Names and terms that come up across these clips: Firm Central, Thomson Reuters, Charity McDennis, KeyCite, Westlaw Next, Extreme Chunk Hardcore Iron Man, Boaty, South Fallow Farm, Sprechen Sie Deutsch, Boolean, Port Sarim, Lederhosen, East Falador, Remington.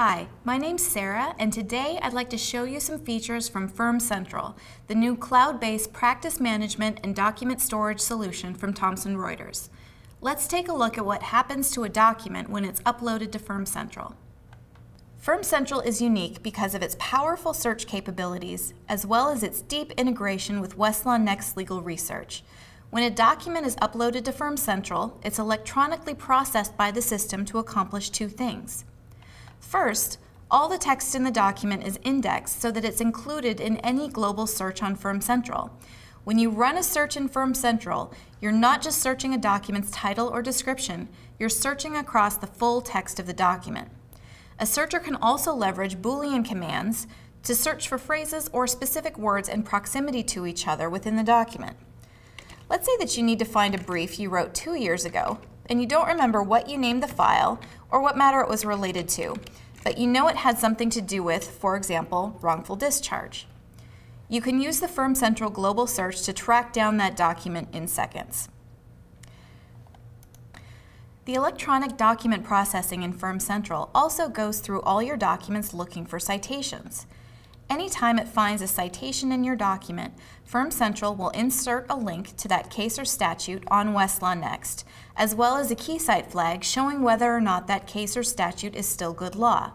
Hi, my name's Sarah, and today I'd like to show you some features from Firm Central, the new cloud-based practice management and document storage solution from Thomson Reuters. Let's take a look at what happens to a document when it's uploaded to Firm Central. Firm Central is unique because of its powerful search capabilities, as well as its deep integration with Westlaw Next legal research. When a document is uploaded to Firm Central, it's electronically processed by the system to accomplish two things. First, all the text in the document is indexed so that it's included in any global search on Firm Central. When you run a search in Firm Central, you're not just searching a document's title or description, you're searching across the full text of the document. A searcher can also leverage Boolean commands to search for phrases or specific words in proximity to each other within the document. Let's say that you need to find a brief you wrote 2 years ago, and you don't remember what you named the file or what matter it was related to, but you know it had something to do with, for example, wrongful discharge. You can use the Firm Central Global Search to track down that document in seconds. The electronic document processing in Firm Central also goes through all your documents looking for citations. Anytime it finds a citation in your document, Firm Central will insert a link to that case or statute on Westlaw Next, as well as a KeyCite flag showing whether or not that case or statute is still good law.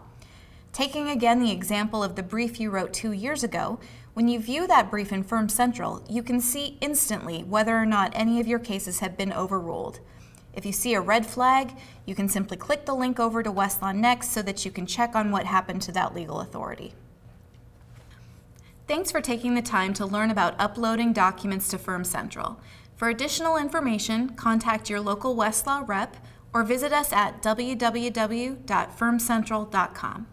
Taking again the example of the brief you wrote 2 years ago, when you view that brief in Firm Central, you can see instantly whether or not any of your cases have been overruled. If you see a red flag, you can simply click the link over to Westlaw Next so that you can check on what happened to that legal authority. Thanks for taking the time to learn about uploading documents to Firm Central. For additional information, contact your local Westlaw rep or visit us at www.firmcentral.com.